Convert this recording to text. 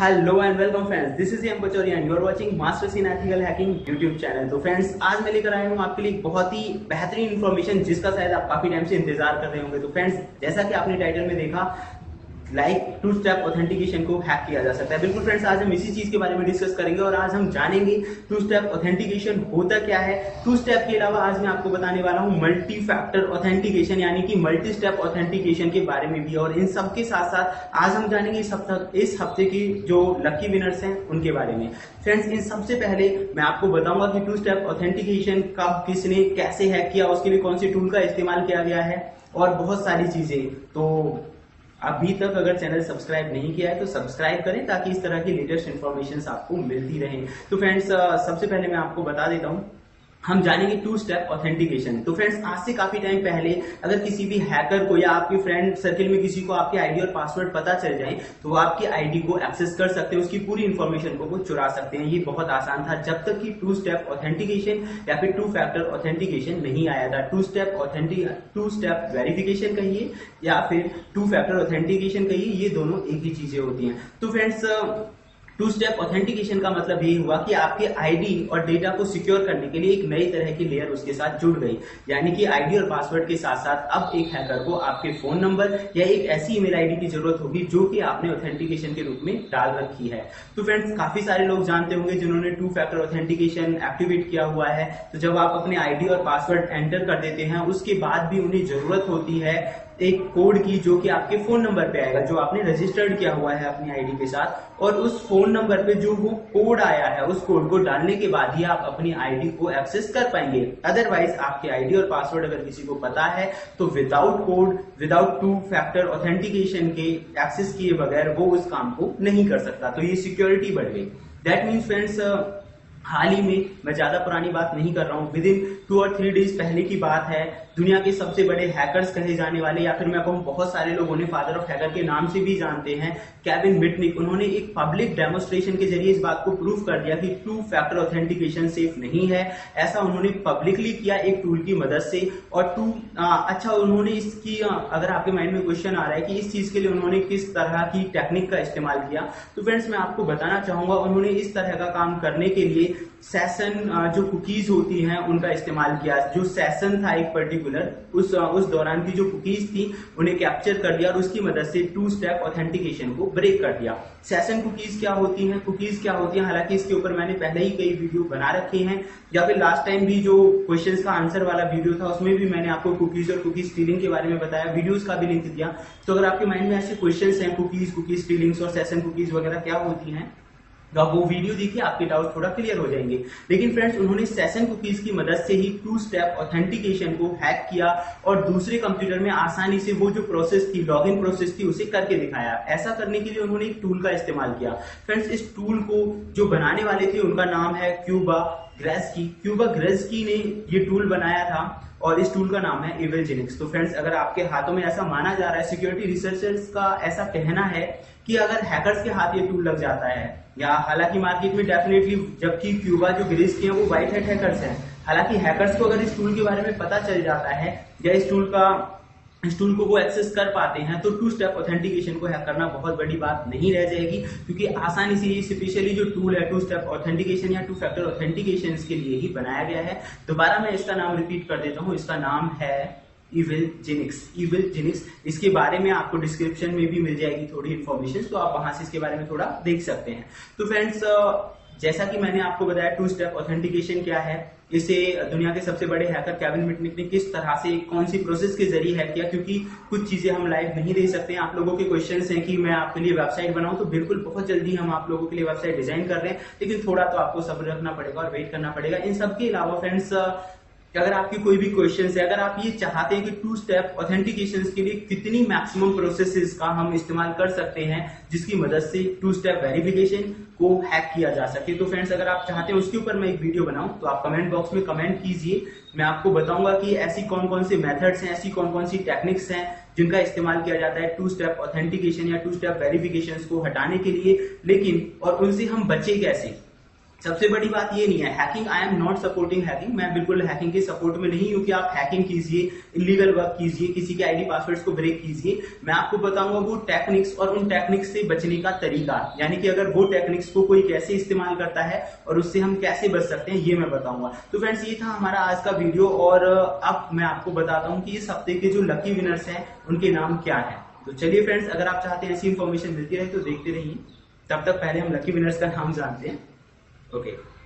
Hello and welcome friends, this is M Pachauri and you are watching masters in ethical hacking YouTube channel. तो friends, आज मैं लेकर आया हूँ आपके लिए बहुत ही बेहतरीन इन्फॉर्मेशन जिसका शायद आप काफी टाइम से इंतजार कर रहे होंगे। तो फ्रेंड्स, जैसा कि आपने टाइटल में देखा, लाइक 2-स्टेप ऑथेंटिकेशन को हैक किया जा सकता है। बिल्कुल फ्रेंड्स, आज हम इसी चीज के बारे में डिस्कस करेंगे और आज हम जानेंगे 2-स्टेप ऑथेंटिकेशन होता क्या है। 2-स्टेप के अलावा आज मैं आपको बताने वाला हूँ मल्टी फैक्टर ऑथेंटिकेशन यानी कि मल्टी स्टेप ऑथेंटिकेशन के बारे में भी, और इन सब के साथ साथ आज हम जानेंगे इस हफ्ते की जो लकी विनर्स हैं उनके बारे में। फ्रेंड्स, इन सबसे पहले मैं आपको बताऊंगा कि 2-स्टेप ऑथेंटिकेशन कब, किसने, कैसे हैक किया, उसके लिए कौन से टूल का इस्तेमाल किया गया है और बहुत सारी चीजें। तो अभी तक अगर चैनल सब्सक्राइब नहीं किया है तो सब्सक्राइब करें ताकि इस तरह की लेटेस्ट इन्फॉर्मेशन आपको मिलती रहे। तो फ्रेंड्स, सबसे पहले मैं आपको बता देता हूं, हम जानेंगे 2-स्टेप ऑथेंटिकेशन। तो फ्रेंड्स, आज से काफी टाइम पहले अगर किसी भी हैकर को या आपके फ्रेंड सर्किल में किसी को आपकी आईडी और पासवर्ड पता चल जाए तो वो आपकी आईडी को एक्सेस कर सकते हैं, उसकी पूरी इन्फॉर्मेशन को वो चुरा सकते हैं। ये बहुत आसान था जब तक कि 2-स्टेप ऑथेंटिकेशन या फिर 2-फैक्टर ऑथेंटिकेशन नहीं आया था। 2-स्टेप वेरिफिकेशन कहिए या फिर 2-फैक्टर ऑथेंटिकेशन कहिए, ये दोनों एक ही चीजें होती हैं। तो फ्रेंड्स, 2-स्टेप ऑथेंटिकेशन का मतलब ये हुआ कि आपके आईडी और डेटा को सिक्योर करने के लिए एक नई तरह की लेयर उसके साथ जुड़ गई, यानी कि आईडी और पासवर्ड के साथ साथ अब एक हैकर को आपके फोन नंबर या एक ऐसी ईमेल आईडी की जरूरत होगी जो कि आपने ऑथेंटिकेशन के रूप में डाल रखी है। तो फ्रेंड्स, काफी सारे लोग जानते होंगे जिन्होंने 2-फैक्टर ऑथेंटिकेशन एक्टिवेट किया हुआ है। तो जब आप अपने आईडी और पासवर्ड एंटर कर देते हैं उसके बाद भी उन्हें जरूरत होती है एक कोड की जो कि आपके फोन नंबर पे आएगा जो आपने रजिस्टर्ड किया हुआ है अपनी आईडी के साथ, और उस फोन नंबर पे जो वो कोड आया है उस कोड को डालने के बाद ही आप अपनी आईडी को एक्सेस कर पाएंगे। अदरवाइज आपके आईडी और पासवर्ड अगर किसी को पता है तो without code, without two factor authentication के एक्सेस किए बगैर वो उस काम को नहीं कर सकता। तो ये सिक्योरिटी बढ़ गई। दैट मीन्स फ्रेंड्स, हाल ही में, मैं ज्यादा पुरानी बात नहीं कर रहा हूँ, विदिन 2 और 3 डेज पहले की बात है, दुनिया के सबसे बड़े हैकर्स कहे जाने वाले, या फिर मैं कहूँ बहुत सारे लोग उन्हें फादर ऑफ हैकर के नाम से भी जानते हैं, केविन मिटनिक, उन्होंने एक पब्लिक डेमोस्ट्रेशन के जरिए इस बात को प्रूव कर दिया कि 2-फैक्टर ऑथेंटिकेशन सेफ नहीं है। ऐसा उन्होंने पब्लिकली किया एक टूल की मदद से। और उन्होंने इसकी, अगर आपके माइंड में क्वेश्चन आ रहा है कि इस चीज के लिए उन्होंने किस तरह की टेक्निक का इस्तेमाल किया, तो फ्रेंड्स मैं आपको बताना चाहूंगा, उन्होंने इस तरह का काम करने के लिए सेशन जो कुकीज होती हैं उनका इस्तेमाल किया। जो सेशन था एक पर्टिकुलर, उस दौरान की जो कुकीज थी उन्हें कैप्चर कर लिया और उसकी मदद से 2-स्टेप ऑथेंटिकेशन को ब्रेक कर दिया। सेशन कुकीज क्या होती हैं, हालांकि इसके ऊपर मैंने पहले ही कई वीडियो बना रखे हैं, या फिर लास्ट टाइम भी जो क्वेश्चन का आंसर वाला वीडियो था उसमें भी मैंने आपको कुकीज और कुकीज स्टीलिंग के बारे में बताया, वीडियोज का भी लिंक दिया। तो अगर आपके माइंड में ऐसे क्वेश्चन हैं कुकीज स्टीलिंग्स और सेशन कुकीज वगैरह क्या होती है, तो आप वो वीडियो देखिए, आपके डाउट थोड़ा क्लियर हो जाएंगे। लेकिन फ्रेंड्स, उन्होंने सेशन कुकीज की मदद से ही 2-स्टेप ऑथेंटिकेशन को हैक किया और दूसरे कंप्यूटर में आसानी से वो जो प्रोसेस थी, लॉगिन प्रोसेस थी, उसे करके दिखाया। ऐसा करने के लिए उन्होंने एक टूल का इस्तेमाल किया। फ्रेंड्स, इस टूल को जो बनाने वाले थे उनका नाम है क्यूबा ग्रेस्की ने ये टूल बनाया था और इस टूल का नाम है एविलजिनिक्स। तो फ्रेंड्स, अगर आपके हाथों में, ऐसा माना जा रहा है, सिक्योरिटी रिसर्चर्स का ऐसा कहना है कि अगर हैकर्स के हाथ ये टूल लग जाता है, या हालांकि मार्केट में डेफिनेटली, जबकि क्यूबा जो ग्रेस्की है वो व्हाइट हैट हैकर्स हैं, हालांकि हैकर्स को अगर इस टूल के बारे में पता चल जाता है या इस टूल को वो एक्सेस कर पाते हैं तो 2-स्टेप ऑथेंटिकेशन को हैक करना बहुत बड़ी बात नहीं रह जाएगी, क्योंकि आसानी से ये स्पेशली जो टूल है 2-स्टेप ऑथेंटिकेशन या 2-फैक्टर ऑथेंटिकेशन के लिए ही बनाया गया है। दोबारा मैं इसका नाम रिपीट कर देता हूँ, इसका नाम है इविलजिनिक्स। इसके बारे में आपको डिस्क्रिप्शन में भी मिल जाएगी थोड़ी इन्फॉर्मेशन, तो आप वहां से इसके बारे में थोड़ा देख सकते हैं। तो फ्रेंड्स, जैसा कि मैंने आपको बताया 2-स्टेप ऑथेंटिकेशन क्या है, इसे दुनिया के सबसे बड़े हैकर केविन मिटनिक ने किस तरह से, कौन सी प्रोसेस के जरिए हैक किया, क्योंकि कुछ चीजें हम लाइव नहीं दे सकते हैं। आप लोगों के क्वेश्चंस हैं कि मैं आपके लिए वेबसाइट बनाऊं, तो बिल्कुल बहुत जल्दी हम आप लोगों के लिए वेबसाइट डिजाइन कर रहे हैं, लेकिन थोड़ा तो आपको सब्र रखना पड़ेगा और वेट करना पड़ेगा। इन सबके अलावा फ्रेंड्स, अगर आपके कोई भी क्वेश्चंस है, अगर आप ये चाहते हैं कि 2-स्टेप ऑथेंटिकेशन के लिए कितनी मैक्सिमम प्रोसेसेस का हम इस्तेमाल कर सकते हैं जिसकी मदद से 2-स्टेप वेरिफिकेशन को हैक किया जा सके, तो फ्रेंड्स अगर आप चाहते हैं उसके ऊपर मैं एक वीडियो बनाऊं तो आप कमेंट बॉक्स में कमेंट कीजिए। मैं आपको बताऊंगा कि ऐसी कौन कौन से मेथड्स हैं, ऐसी कौन कौन सी टेक्निक्स हैं जिनका इस्तेमाल किया जाता है 2-स्टेप ऑथेंटिकेशन या 2-स्टेप वेरिफिकेशन को हटाने के लिए, लेकिन और उनसे हम बचे कैसे। सबसे बड़ी बात ये नहीं है hacking, I am not supporting hacking, मैं बिल्कुल हैकिंग के सपोर्ट में नहीं हूं कि आप हैकिंग कीजिए, इलीगल वर्क कीजिए, किसी के आईडी पासवर्ड्स को ब्रेक कीजिए। मैं आपको बताऊंगा वो टेक्निक्स और उन टेक्निक्स से बचने का तरीका, यानी कि अगर वो टेक्निक्स को कोई कैसे इस्तेमाल करता है और उससे हम कैसे बच सकते हैं, ये मैं बताऊंगा। तो फ्रेंड्स, ये था हमारा आज का वीडियो और अब मैं आपको बताता हूँ कि इस हफ्ते के जो लकी विनर्स हैं उनके नाम क्या है। तो चलिए फ्रेंड्स, अगर आप चाहते हैं ऐसी इन्फॉर्मेशन मिलती रहे तो देखते रहिए, तब तक पहले हम लकी विनर्स का नाम जानते हैं। Okay.